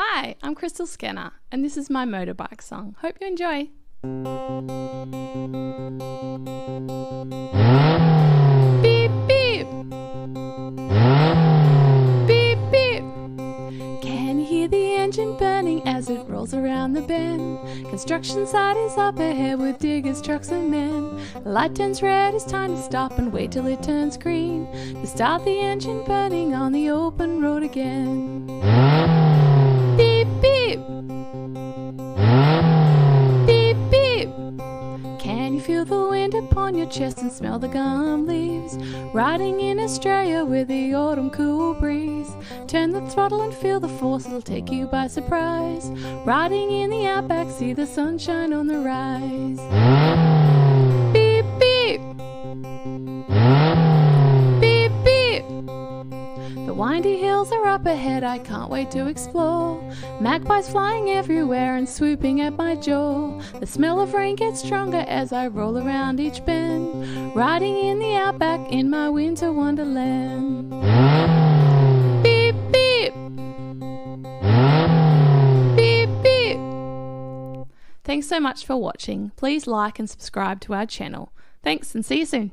Hi, I'm Kristle Skennar and this is my motorbike song. Hope you enjoy. Beep beep. Beep beep. Can hear the engine burning as it rolls around the bend. Construction site is up ahead with diggers, trucks and men. The light turns red, it's time to stop and wait till it turns green. To start the engine burning on the open road again. Feel the wind upon your chest and smell the gum leaves. Riding in Australia with the autumn cool breeze. Turn the throttle and feel the force, it'll take you by surprise. Riding in the outback, see the sunshine on the rise. Beep beep. Beep beep. The windy hills are up ahead, I can't wait to explore. Magpies flying everywhere and swooping at my jaw. The smell of rain gets stronger as I roll around each bend. Riding in the outback in my winter wonderland. Beep, beep. Beep, beep. Thanks so much for watching. Please like and subscribe to our channel. Thanks and see you soon.